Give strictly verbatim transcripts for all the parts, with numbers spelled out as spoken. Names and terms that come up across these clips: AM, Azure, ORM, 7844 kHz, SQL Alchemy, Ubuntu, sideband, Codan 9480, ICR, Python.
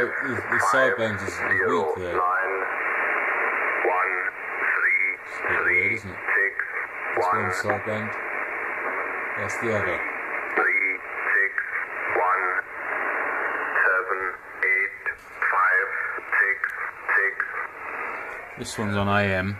The, the sideband is weak there. One, three, isn't it? That's one sideband, that's the other. This one's on A M.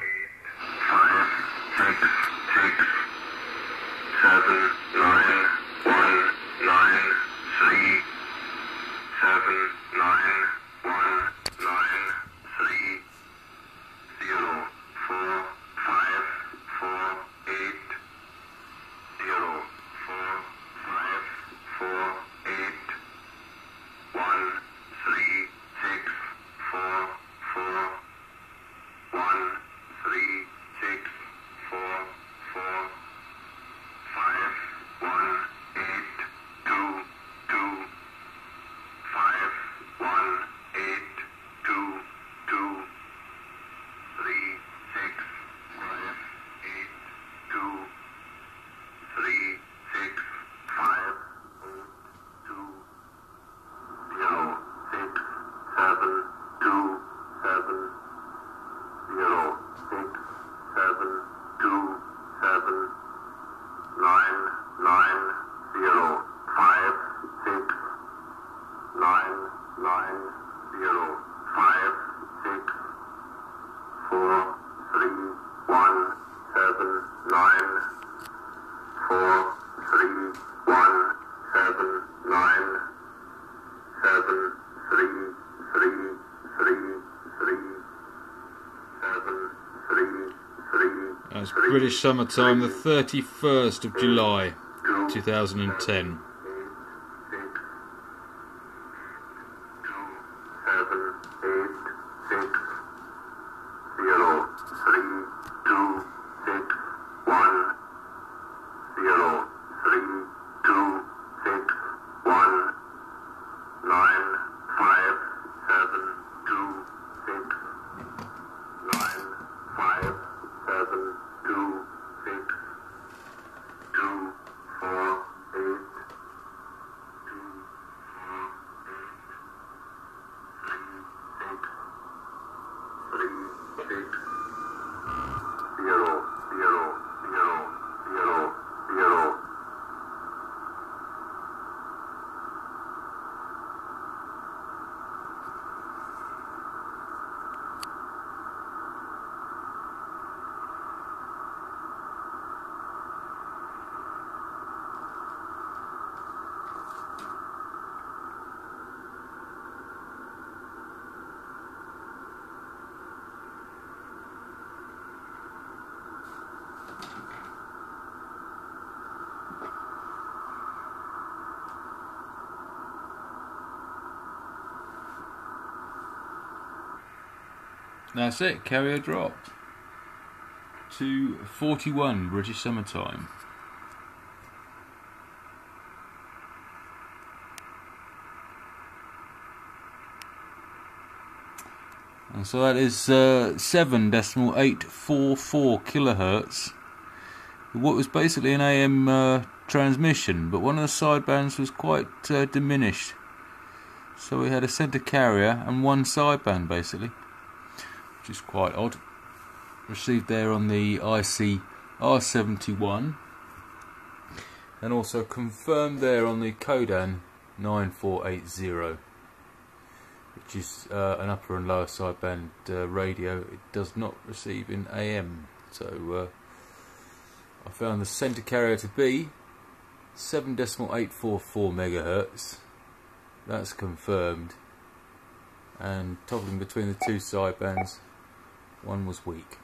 That's British summertime, the thirty-first of July, two thousand ten. That's it, carrier drop. two forty-one British summertime. And so that is uh, seven point eight four four kHz. What was basically an A M uh, transmission, but one of the sidebands was quite uh, diminished. So we had a centre carrier and one sideband basically. Which is quite odd. Received there on the I C R seventy-one, and also confirmed there on the Codan nine four eight zero, which is uh, an upper and lower sideband uh, radio. It does not receive in A M, so uh, I found the centre carrier to be seven point eight four four megahertz. That's confirmed, and toggling between the two sidebands, one was weak.